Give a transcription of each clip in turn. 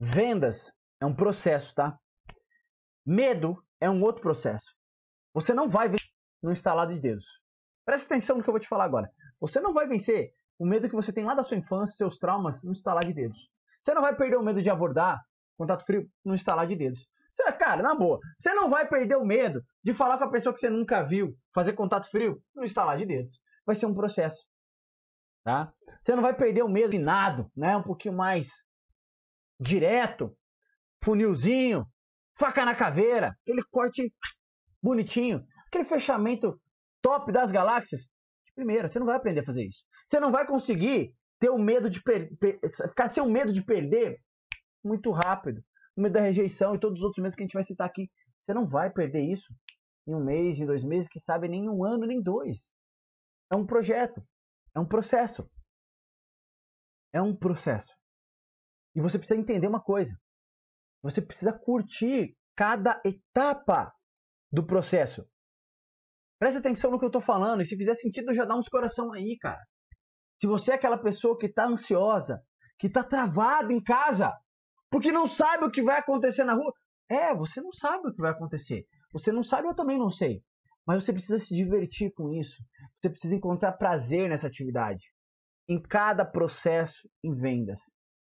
Vendas é um processo, tá? Medo é um outro processo. Você não vai vencer no instalado de dedos. Presta atenção no que eu vou te falar agora. Você não vai vencer o medo que você tem lá da sua infância, seus traumas, no instalar de dedos. Você não vai perder o medo de abordar contato frio no instalar de dedos. Você, cara, na boa, você não vai perder o medo de falar com a pessoa que você nunca viu, fazer contato frio no instalar de dedos. Vai ser um processo, tá? Você não vai perder o medo de nada, né? Um pouquinho mais direto, funilzinho, faca na caveira, aquele corte bonitinho, aquele fechamento top das galáxias. De primeira, você não vai aprender a fazer isso. Você não vai conseguir ter o medo de ficar sem o medo de perder muito rápido. O medo da rejeição e todos os outros medos que a gente vai citar aqui. Você não vai perder isso em um mês, em 2 meses, que sabe, nem um ano, nem 2. É um projeto. É um processo. É um processo. E você precisa entender uma coisa. Você precisa curtir cada etapa do processo. Presta atenção no que eu tô falando. E se fizer sentido, já dá uns coração aí, cara. Se você é aquela pessoa que tá ansiosa, que tá travada em casa, porque não sabe o que vai acontecer na rua. É, você não sabe o que vai acontecer. Você não sabe, eu também não sei. Mas você precisa se divertir com isso. Você precisa encontrar prazer nessa atividade. Em cada processo em vendas.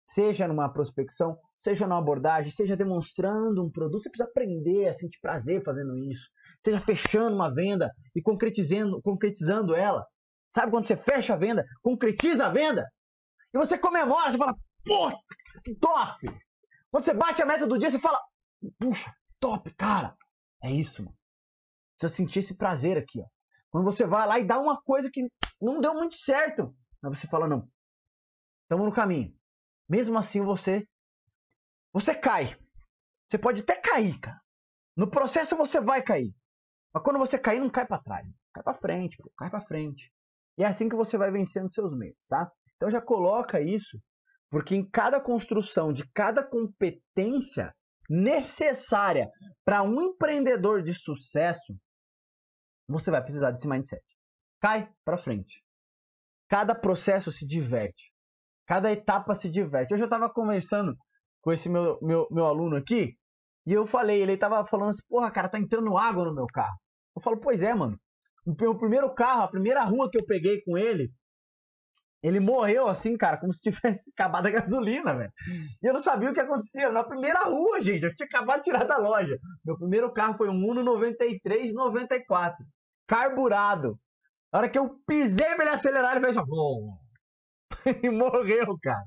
Seja numa prospecção, seja numa abordagem, seja demonstrando um produto. Você precisa aprender a sentir prazer fazendo isso. Seja fechando uma venda e concretizando ela. Sabe quando você fecha a venda, concretiza a venda? E você comemora, você fala, puta, que top! Quando você bate a meta do dia, você fala, puxa, top, cara. É isso, mano. Precisa sentir esse prazer aqui, ó. Quando você vai lá e dá uma coisa que não deu muito certo, mas você fala, não, estamos no caminho. Mesmo assim, você cai. Você pode até cair, cara. No processo você vai cair. Mas quando você cair, não cai pra trás. Cai pra frente, pô. Cai pra frente. E é assim que você vai vencendo seus medos, tá? Então já coloca isso, porque em cada construção de cada competência necessária para um empreendedor de sucesso, você vai precisar desse mindset. Cai para frente. Cada processo se diverte. Cada etapa se diverte. Hoje eu estava conversando com esse meu aluno aqui e eu falei, ele estava falando assim, porra, cara, tá entrando água no meu carro. Eu falo, pois é, mano. O primeiro carro, a primeira rua que eu peguei com ele, ele morreu assim, cara, como se tivesse acabado a gasolina, velho. E eu não sabia o que acontecia. Na primeira rua, gente, eu tinha acabado de tirar da loja. Meu primeiro carro foi um Uno 93, 94. Carburado. Na hora que eu pisei pra ele acelerar, ele fez assim, e morreu, cara.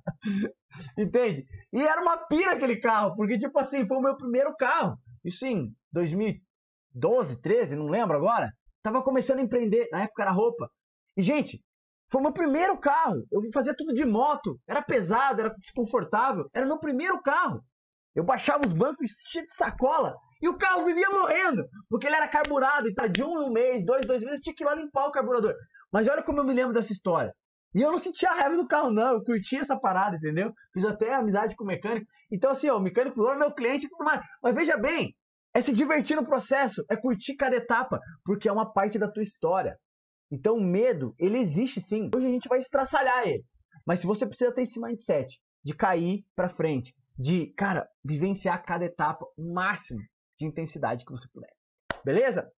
Entende? E era uma pira aquele carro, porque, tipo assim, foi o meu primeiro carro. Isso em 2012, 13, não lembro agora. Tava começando a empreender, na época era roupa. E, gente, foi o meu primeiro carro. Eu fazia tudo de moto. Era pesado, era desconfortável. Era o meu primeiro carro. Eu baixava os bancos cheio de sacola. E o carro vivia morrendo. Porque ele era carburado. E tá de um mês, dois meses, eu tinha que ir lá limpar o carburador. Mas olha como eu me lembro dessa história. E eu não sentia a raiva do carro, não. Eu curti essa parada, entendeu? Fiz até amizade com o mecânico. Então, assim, ó, o mecânico era meu cliente e tudo mais. Mas veja bem. É se divertir no processo, é curtir cada etapa, porque é uma parte da tua história. Então o medo, ele existe sim. Hoje a gente vai estraçalhar ele. Mas se você precisa ter esse mindset de cair pra frente, de, cara, vivenciar cada etapa o máximo de intensidade que você puder. Beleza?